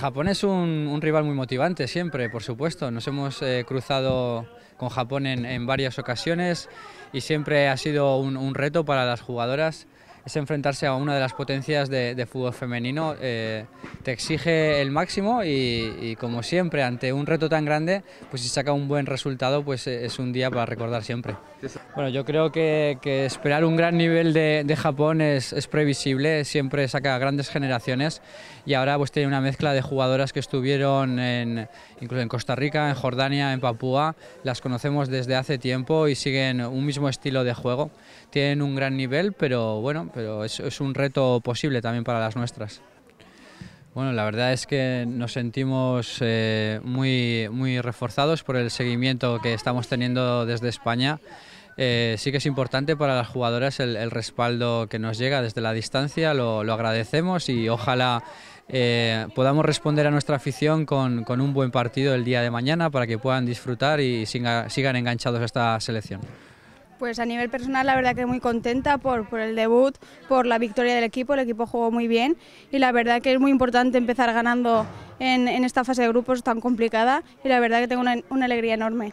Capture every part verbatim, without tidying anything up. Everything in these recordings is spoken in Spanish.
Japón es un, un rival muy motivante siempre, por supuesto. Nos hemos eh, cruzado con Japón en, en varias ocasiones y siempre ha sido un, un reto para las jugadoras. Es enfrentarse a una de las potencias de, de fútbol femenino, eh, te exige el máximo y, y como siempre ante un reto tan grande, pues si saca un buen resultado pues es un día para recordar siempre. Bueno, yo creo que, que esperar un gran nivel de, de Japón es, es previsible, siempre saca grandes generaciones y ahora pues tiene una mezcla de jugadoras que estuvieron en, incluso en Costa Rica, en Jordania, en Papúa, las conocemos desde hace tiempo y siguen un mismo estilo de juego, tienen un gran nivel pero bueno, pero es, es un reto posible también para las nuestras. Bueno, la verdad es que nos sentimos eh, muy, muy reforzados por el seguimiento que estamos teniendo desde España. Eh, sí que es importante para las jugadoras el, el respaldo que nos llega desde la distancia, lo, lo agradecemos y ojalá eh, podamos responder a nuestra afición con, con un buen partido el día de mañana para que puedan disfrutar y siga, sigan enganchados a esta selección. Pues a nivel personal la verdad que muy contenta por, por el debut, por la victoria del equipo, el equipo jugó muy bien y la verdad que es muy importante empezar ganando en, en esta fase de grupos tan complicada y la verdad que tengo una, una alegría enorme.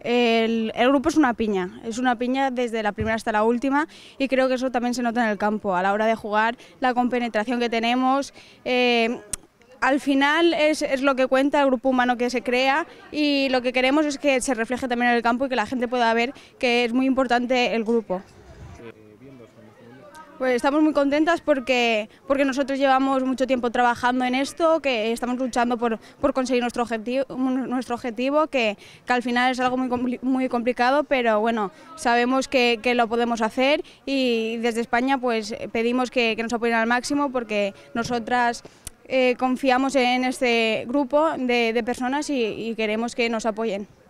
El, el grupo es una piña, es una piña desde la primera hasta la última y creo que eso también se nota en el campo, a la hora de jugar, la compenetración que tenemos. Eh, Al final es, es lo que cuenta el grupo humano que se crea y lo que queremos es que se refleje también en el campo y que la gente pueda ver que es muy importante el grupo. Pues estamos muy contentas porque, porque nosotros llevamos mucho tiempo trabajando en esto, que estamos luchando por, por conseguir nuestro objetivo, nuestro objetivo que, que al final es algo muy, muy complicado, pero bueno, sabemos que, que lo podemos hacer y desde España pues pedimos que, que nos apoyen al máximo porque nosotras eh, confiamos en este grupo de, de personas y, y queremos que nos apoyen.